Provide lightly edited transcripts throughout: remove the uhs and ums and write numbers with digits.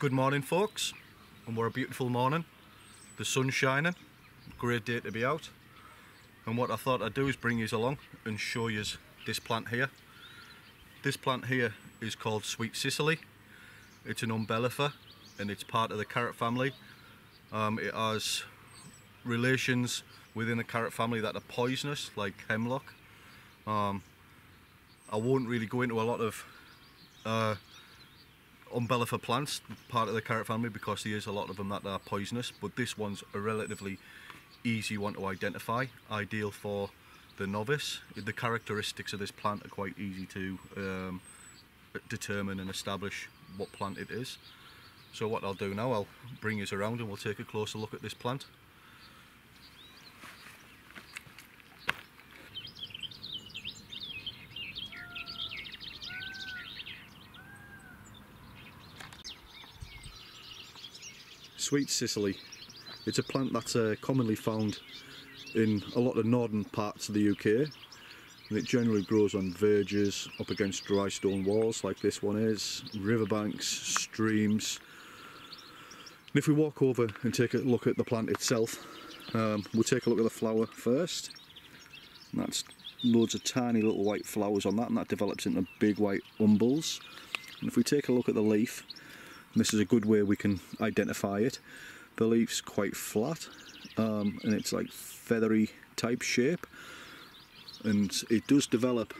Good morning, folks, and what a beautiful morning. The sun's shining, great day to be out. And what I thought I'd do is bring you along and show you this plant here. This plant here is called Sweet Cicely. It's an umbellifer and it's part of the carrot family. It has relations within the carrot family that are poisonous, like hemlock. I won't really go into a lot of umbellifer plants, part of the carrot family, because there's a lot of them that are poisonous, but this one's a relatively easy one to identify, ideal for the novice. The characteristics of this plant are quite easy to determine and establish what plant it is. So what I'll do now, I'll bring you around and we'll take a closer look at this plant. Sweet Cicely. It's a plant that's commonly found in a lot of northern parts of the UK, and it generally grows on verges, up against dry stone walls like this one is, riverbanks, streams. And if we walk over and take a look at the plant itself, we'll take a look at the flower first. And that's loads of tiny little white flowers on that, and that develops into big white umbels. And if we take a look at the leaf, this is a good way we can identify it. The leaf's quite flat, and it's like feathery type shape, and it does develop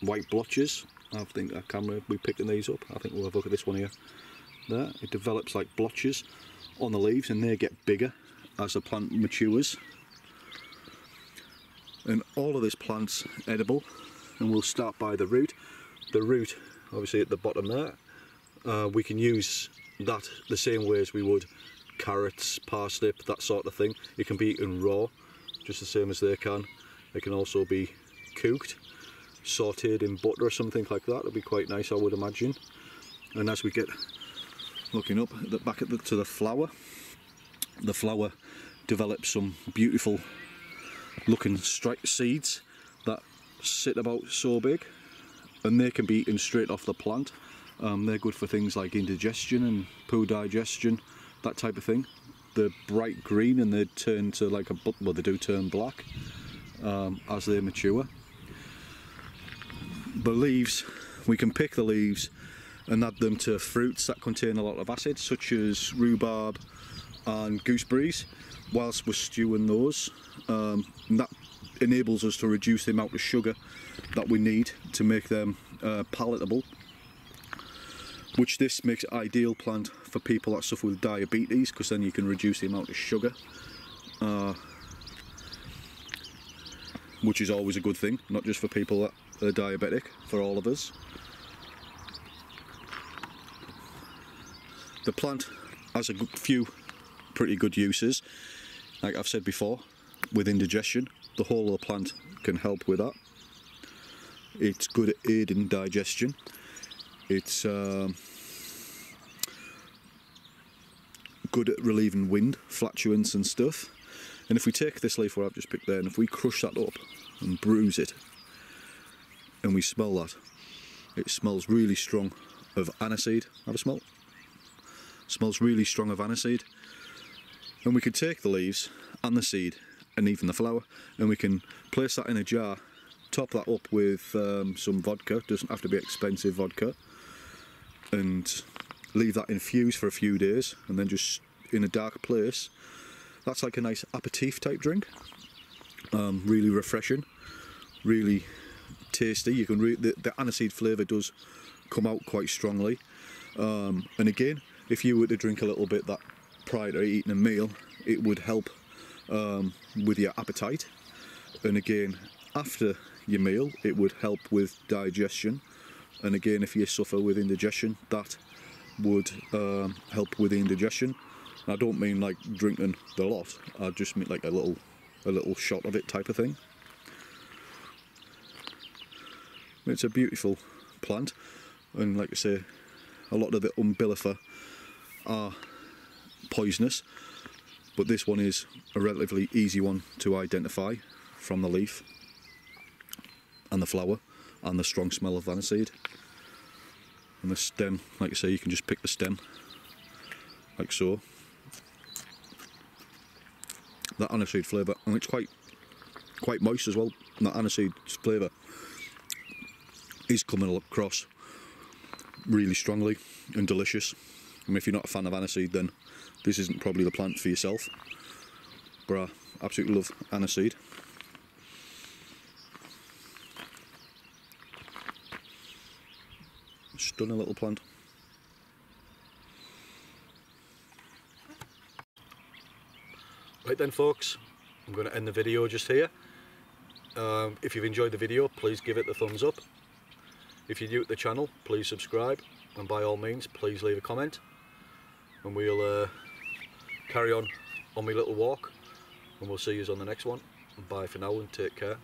white blotches. I think our camera will be picking these up. I think we'll have a look at this one here. There, it develops like blotches on the leaves, and they get bigger as the plant matures. And all of this plant's edible, and we'll start by the root. The root, obviously at the bottom there, we can use that the same way as we would carrots, parsnip, that sort of thing. It can be eaten raw, just the same as they can. It can also be cooked, sauteed in butter or something like that. It'll be quite nice, I would imagine. And as we get looking up at the back to the flower develops some beautiful looking striped seeds that sit about so big, and they can be eaten straight off the plant. They're good for things like indigestion and poo digestion, that type of thing. They're bright green and they turn to like they do turn black as they mature. The leaves, we can pick the leaves and add them to fruits that contain a lot of acid, such as rhubarb and gooseberries, whilst we're stewing those. And that enables us to reduce the amount of sugar that we need to make them palatable, which this makes an ideal plant for people that suffer with diabetes, because then you can reduce the amount of sugar, which is always a good thing, not just for people that are diabetic, for all of us. The plant has a few pretty good uses, like I've said before, with indigestion. The whole of the plant can help with that. It's good at aiding digestion. It's good at relieving wind, flatulence and stuff. And if we take this leaf where I've just picked there, and if we crush that up and bruise it, and we smell that, it smells really strong of aniseed. Have a smell. Smells really strong of aniseed. And we could take the leaves and the seed and even the flower, and we can place that in a jar, top that up with some vodka, doesn't have to be expensive vodka, and leave that infused for a few days, and then just in a dark place. That's like a nice aperitif type drink, really refreshing, really tasty. You can the aniseed flavour does come out quite strongly, and again, if you were to drink a little bit that prior to eating a meal, it would help with your appetite, and again after your meal it would help with digestion, and again if you suffer with indigestion, that would help with the indigestion. And I don't mean like drinking the lot, I just mean like a little shot of it type of thing. It's a beautiful plant, and like I say, a lot of the umbellifer are poisonous, but this one is a relatively easy one to identify from the leaf and the flower and the strong smell of aniseed. And the stem, like I say, you can just pick the stem, like so. That aniseed flavour, and it's quite moist as well. And that aniseed flavour is coming across really strongly and delicious. I mean, if you're not a fan of aniseed, then this isn't probably the plant for yourself. But I absolutely love aniseed. Stunning little plant. Right then, folks, I'm going to end the video just here. If you've enjoyed the video, please give it the thumbs up. If you're new to the channel, please subscribe, and by all means, please leave a comment. And we'll carry on my little walk, and we'll see you on the next one. Bye for now and take care.